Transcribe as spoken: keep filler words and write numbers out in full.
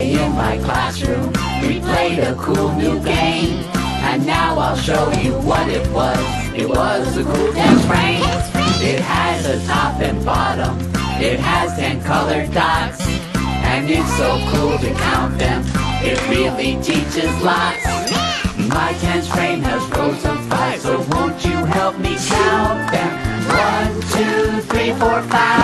In my classroom, we played a cool new game, and now I'll show you what it was. It was the cool dance frame. It has a top and bottom, it has ten colored dots, and it's so cool to count them. It really teaches lots. My dance frame has rows of five, so won't you help me count them? One, two, three, four, five.